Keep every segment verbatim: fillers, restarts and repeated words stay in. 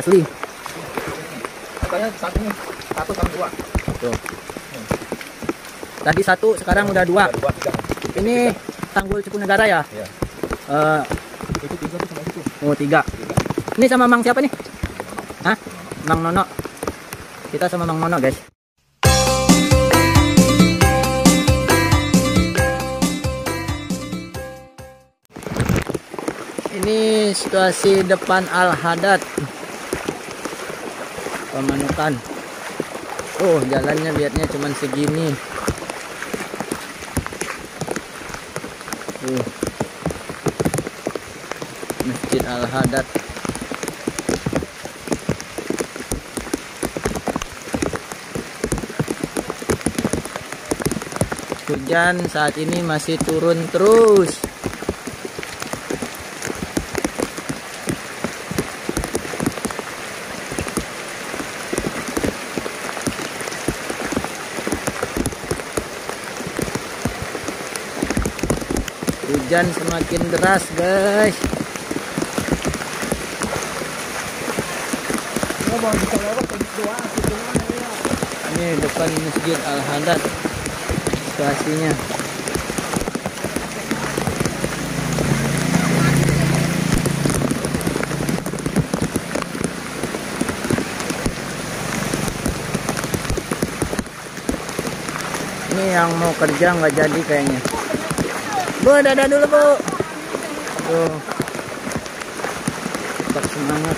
asli. Katanya satu, satu sama dua. Tuh. Tadi satu, sekarang udah dua. Dua, tiga. Ini tiga. Tanggul Cipunagara ya? Iya. Uh, itu tiga tuh sama itu. Oh tiga. tiga. Ini sama Mang siapa nih? Hah? Mang Nono. Kita sama Mang Nono guys. Ini situasi depan Al-Haddad Pamanukan. Oh jalannya biarnya cuman segini. Uh. Masjid Al-Haddad. Hujan saat ini masih turun terus. Hujan semakin deras, guys. Ini depan masjid Al-Haddad. Situasinya. Ini yang mau kerja nggak jadi kayaknya. Bu, dadah dulu, Bu. Tuh. Tetap semangat.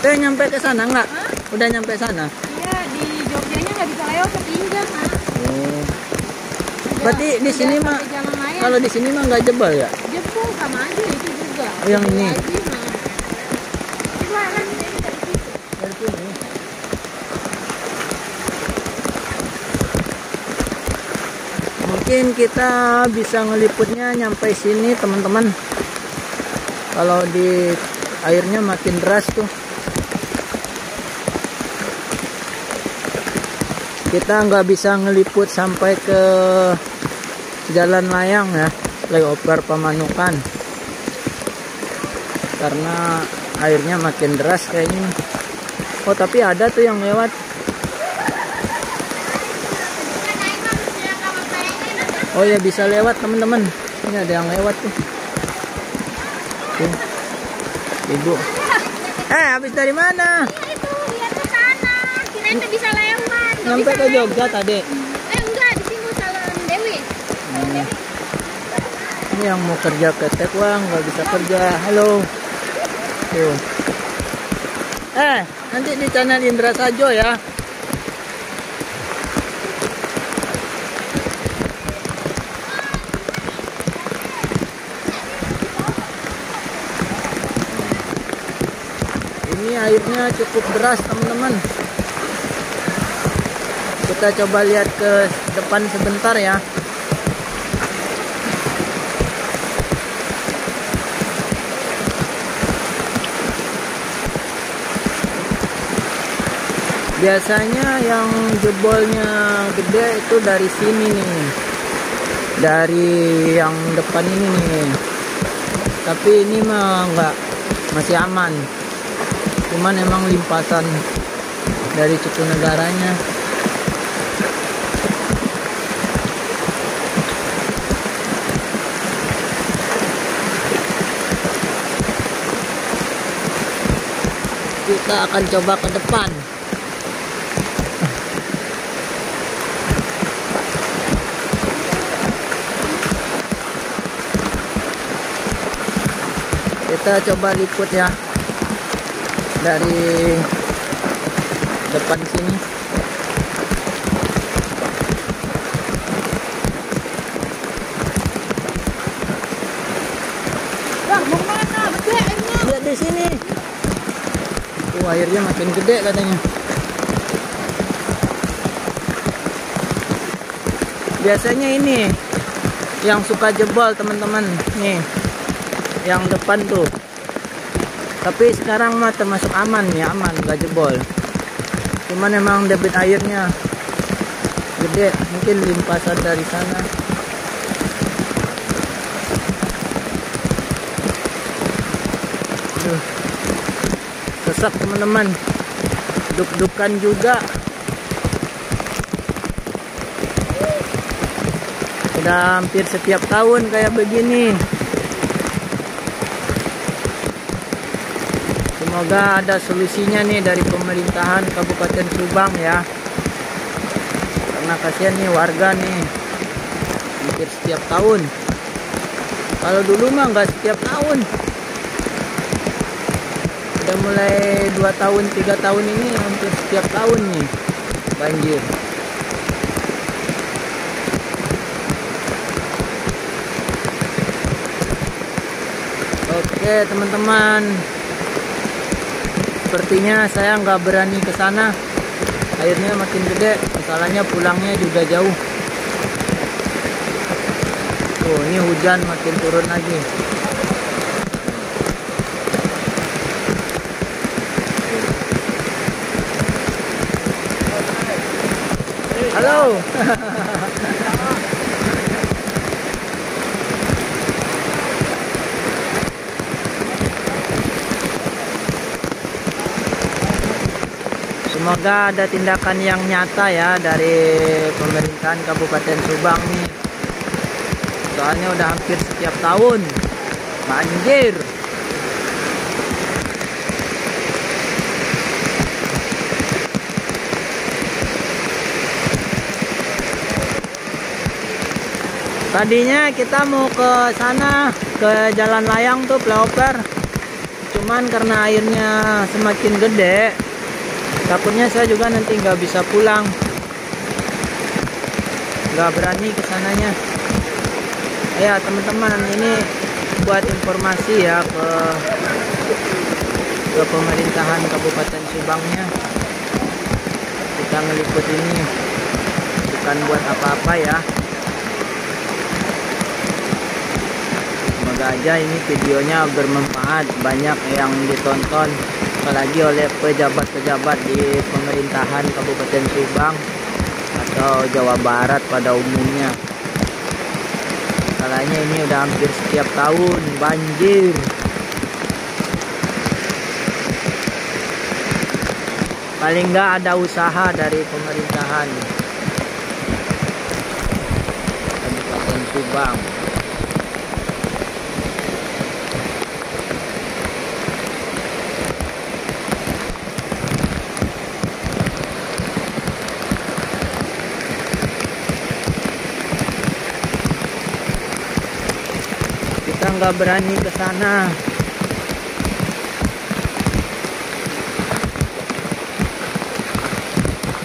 Udah nyampe ke sana enggak? Hah? Udah nyampe sana? Iya, di Jogjanya nggak bisa lewat ke pinggir, Mas. Oh. Berarti di sini mah kalau di sini mah nggak jebol ya? Jebol sama aja itu juga. Oh, yang ini. Mungkin kita bisa ngeliputnya nyampe sini teman-teman. Kalau di airnya makin deras tuh. Kita nggak bisa ngeliput sampai ke jalan layang ya, layover Pamanukan. Karena airnya makin deras kayaknya. Oh tapi ada tuh yang lewat. Oh ya bisa lewat teman-teman. Ini ada yang lewat tuh. Tuh. Ibu. Eh habis dari mana? Iya itu, lihat ke sana. Kirain bisa lewat. Sampai ke Jogja tadi. Eh enggak, di sini Salon Dewi. Hmm. Ini yang mau kerja ke Tekwang nggak bisa kerja. Halo. Tuh. Eh, nanti di channel Indra Sajo ya. Airnya cukup deras teman-teman. Kita coba lihat ke depan sebentar ya. Biasanya yang jebolnya gede itu dari sini nih, dari yang depan ini nih. Tapi ini mah enggak, masih aman. Cuman emang limpasan dari Cipunagaranya. Kita akan coba ke depan. Kita coba liput ya. Dari depan sini. Wah, mau mana? Gede ini. Lihat di sini. Tuh airnya makin gede katanya. Biasanya ini yang suka jebol, teman-teman. Nih. Yang depan tuh. Tapi sekarang mah termasuk aman ya, aman, gak jebol. Cuman emang debit airnya gede, mungkin limpasan dari sana. tuh. Sesak teman-teman. Duk-dukan juga. Sudah hampir setiap tahun kayak begini. Semoga ada solusinya nih dari pemerintahan Kabupaten Subang ya. Karena kasihan nih warga nih. Hampir setiap tahun. Kalau dulu mah nggak setiap tahun. Udah mulai dua tahun, tiga tahun ini hampir setiap tahun nih banjir. Oke teman-teman. Sepertinya saya nggak berani ke sana. Airnya makin gede, masalahnya pulangnya juga jauh. Oh, ini hujan makin turun lagi. Halo. Semoga ada tindakan yang nyata ya dari pemerintahan Kabupaten Subang nih. Soalnya udah hampir setiap tahun banjir. Tadinya kita mau ke sana, ke jalan layang tuh flyover. Cuman karena airnya semakin gede, takutnya saya juga nanti nggak bisa pulang. Nggak berani kesananya. Ya teman-teman, ini buat informasi ya ke, ke pemerintahan Kabupaten Subangnya. Kita ngeliput ini bukan buat apa-apa ya. Semoga aja ini videonya bermanfaat, banyak yang ditonton, apalagi oleh pejabat-pejabat di pemerintahan Kabupaten Subang atau Jawa Barat pada umumnya. Masalahnya ini udah hampir setiap tahun banjir. Paling nggak ada usaha dari pemerintahan Kabupaten Subang. Nggak berani ke sana.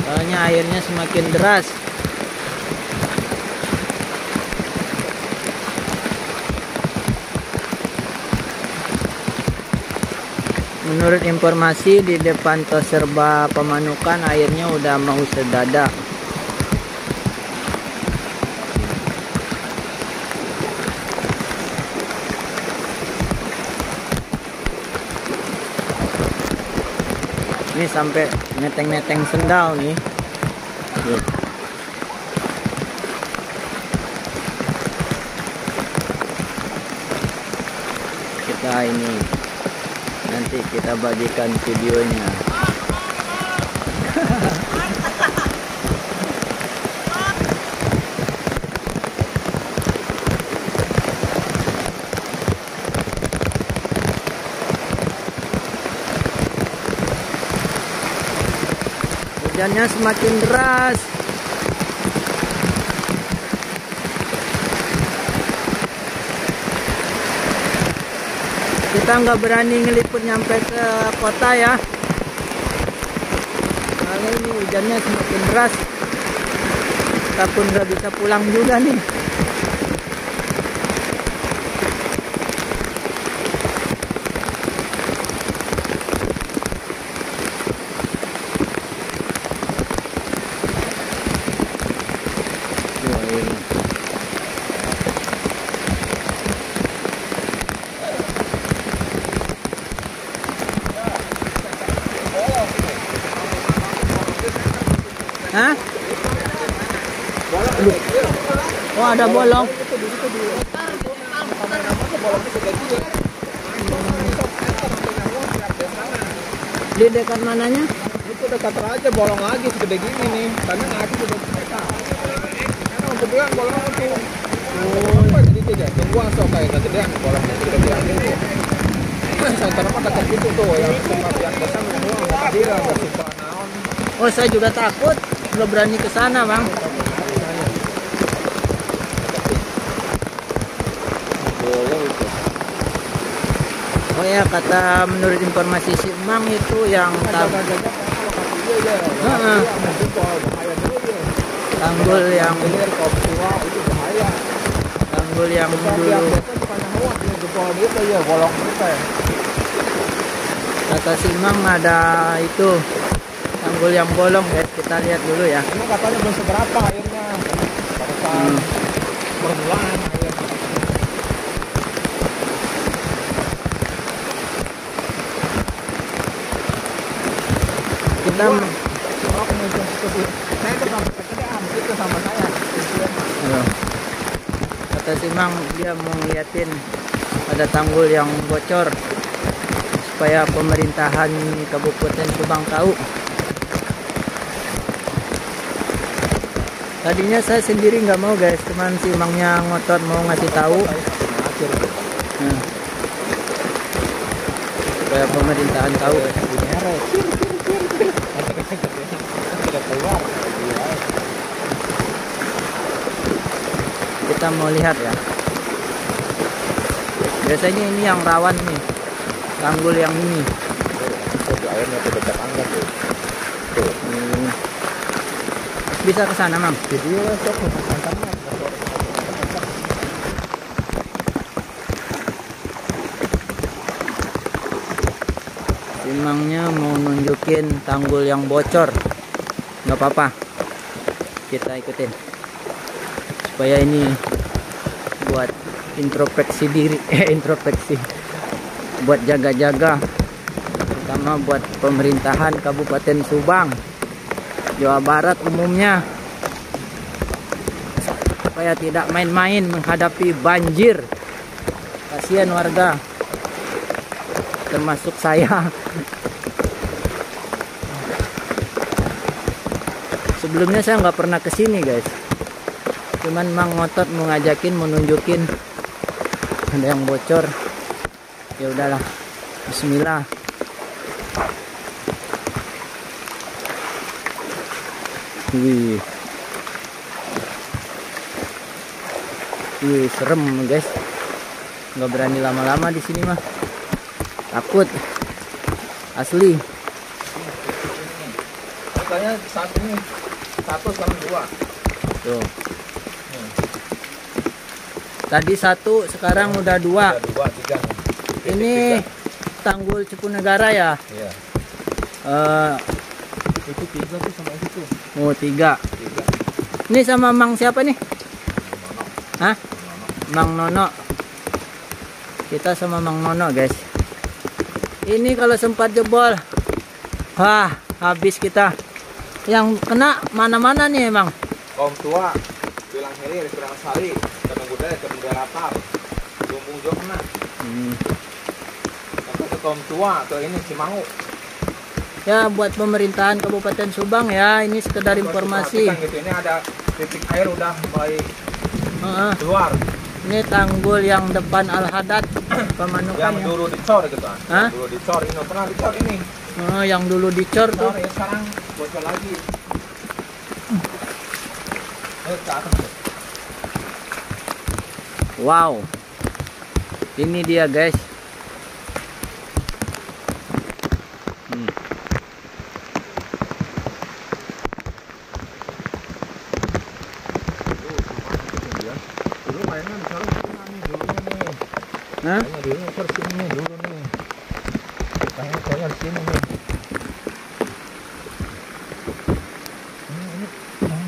Soalnya airnya semakin deras. Menurut informasi di depan Tol Serba Pamanukan airnya udah mau sedada. Ini sampai neteng-neteng sendal nih. Tuh. Kita ini nanti kita bagikan videonya. Hujannya semakin deras. Kita nggak berani ngeliput nyampe ke kota ya. Karena ini hujannya semakin deras. Kita pun nggak bisa pulang juga nih. Hah? Oh, ada bolong. Di dekat mananya? Itu dekat raja, bolong lagi segede gini nih. Karena ngaki udah mereka. Karena untuk bilang bolong lagi. Oh, apa jadi tidak? Tunggu langsung kayak nanti dia bolongnya tidak diambil. Santan apa dekat itu tuh yang tempat yang besar semua hadirah suka naon. Oh, saya juga takut, belum berani ke sana, Bang. Oh ya, kata menurut informasi si Mang itu yang tanggul, uh-uh. tanggul yang tanggul yang dulu kata si Mang ada itu tanggul yang bolong, guys. Kita lihat dulu ya. Emang katanya belum seberapa airnya, hmm. berbulan airnya. Kita oh, kata si Mang dia mau ngeliatin ada tanggul yang bocor supaya pemerintahan Kabupaten Subang tahu. Tadinya saya sendiri nggak mau, guys, cuman si Mangnya ngotot mau ngasih tahu nah, supaya pemerintahan tahu. Kita mau lihat ya. Biasanya ini yang rawan nih, tanggul yang ini. Hmm. Bisa ke sana, Mam. Simangnya mau nunjukin tanggul yang bocor. Nggak apa-apa, kita ikutin supaya ini buat introspeksi diri, eh introspeksi buat jaga-jaga, terutama buat pemerintahan Kabupaten Subang, Jawa Barat umumnya, supaya tidak main-main menghadapi banjir. Kasihan warga, termasuk saya. Sebelumnya saya nggak pernah kesini, guys. Cuman Mang ngotot mau ngajakin, mau nunjukin ada yang bocor. Ya udahlah, bismillah. Wih. Wih, serem, guys. Nggak berani lama-lama di sini mah. Takut. Asli. Katanya saat ini satu sekarang dua tuh hmm. tadi satu sekarang hmm. udah dua, udah dua tiga. Ini tiga. Tanggul Cipunagara ya, iya. uh, itu tiga tuh sama itu oh tiga, tiga. Ini sama Mang siapa nih? Nono. Hah? Nono. Mang Nono, kita sama Mang Nono, guys. Ini kalau sempat jebol, wah habis kita. Yang kena mana-mana nih emang? Kaum tua, bilang heri, bilang sari, kena budaya, kena garapan, lumbung juga kena. Hmm. Sampai ke kaum tua, atau ini Cimangu. Ya, buat pemerintahan Kabupaten Subang ya, ini sekedar nah, informasi. Gitu. Ini ada titik air udah mulai uh-uh. keluar. Ini tanggul yang depan Al-Haddad, Pamanukan. Yang dulu dicor gitu. Hah? Dulu dicor, ini pernah dicor ini. Uh, yang dulu dicor tuh. Ya, sekarang bocor lagi. Wow, ini dia, guys. hmm. Nah,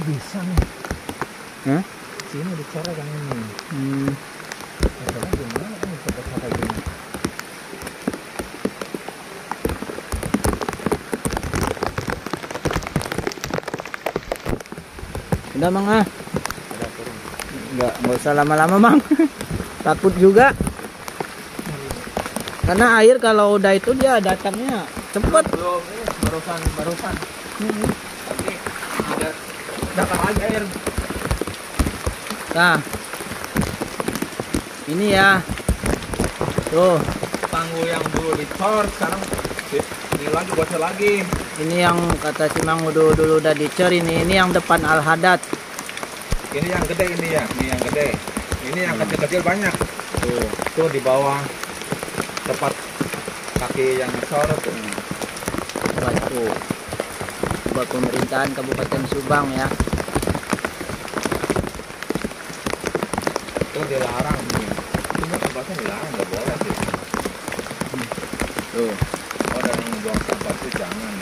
bisa nih. Hah? Sini bicara kan ini. Hmm. Masalah gimana ini kata-kata gini. Udah, Mang, ah. Udah turun. Enggak, enggak usah lama-lama, Mang. Takut juga. Karena air kalau udah itu dia datangnya Cepet. Belum, barusan, barusan. Hmm. Oke, ada dapat lagi air. Nah, ini ya. Tuh, tangguh yang dulu dicor, sekarang ini lagi bocor lagi. Ini yang kata si Mang dulu dulu udah dicor ini. Ini yang depan Al-Haddad. Ini yang gede ini ya, ini yang gede. Ini yang kecil-kecil banyak. Tuh, tuh di bawah tempat kaki yang sorot ini. Batu. Buat pemerintahan Kabupaten Subang ya. Itu dilarang nih. Cuma tempatnya dilarang, nggak boleh sih. Hmm. Tuh, orang yang membuang sampah itu jangan.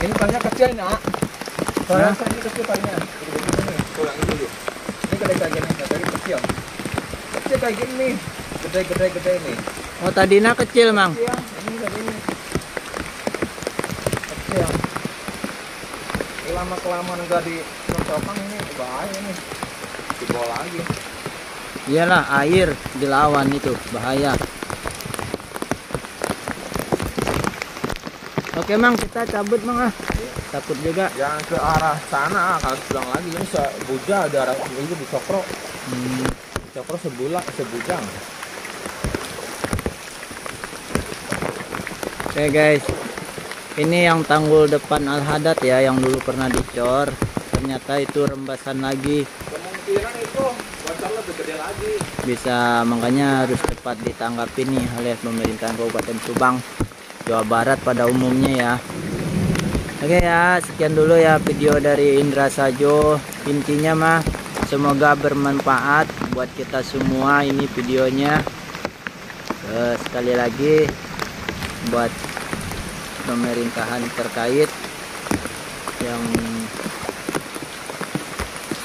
Ini banyak kecil nak. Soalnya nah. Ini kecil banyak. Kurangin dulu. Ini gede-gede gini, gede kecil. Kecil kayak gini. Gede-gede-gede ini. Oh tadinya kecil, Mang. Iya, ini ini. Kecil. Lama-kelamaan enggak dicocokkan ini bahaya ini. Dibawa lagi. Iyalah, air dilawan itu bahaya. Oke, Mang, kita cabut, Mang. Takut juga. Jangan ke arah sana, kalau pulang lagi ini sebuja ada arah itu di Cokro. Hmm. Cokro sebulan sebujang. Oke okay guys, ini yang tanggul depan Al-Haddad ya, yang dulu pernah dicor. Ternyata itu rembasan lagi. Kemungkinan itu bocor lebih gede lagi. Bisa, makanya harus cepat ditanggapi nih oleh pemerintahan Kabupaten Subang, Jawa Barat pada umumnya ya. Oke okay ya, sekian dulu ya video dari Indra Sajo. Intinya mah semoga bermanfaat buat kita semua ini videonya. E, sekali lagi buat pemerintahan terkait yang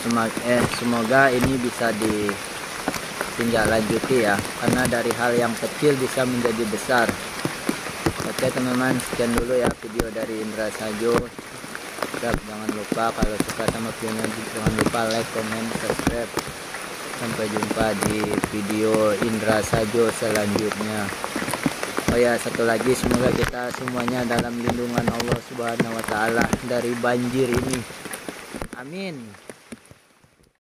semoga, eh, semoga ini bisa ditindaklanjuti ya, karena dari hal yang kecil bisa menjadi besar. Oke teman-teman, sekian dulu ya video dari Indra Sajo. Subscribe, jangan lupa. Kalau suka sama videonya jangan lupa like, comment, subscribe. Sampai jumpa di video Indra Sajo selanjutnya. Oh ya, satu lagi, semoga kita semuanya dalam lindungan Allah Subhanahu wa taala dari banjir ini. Amin.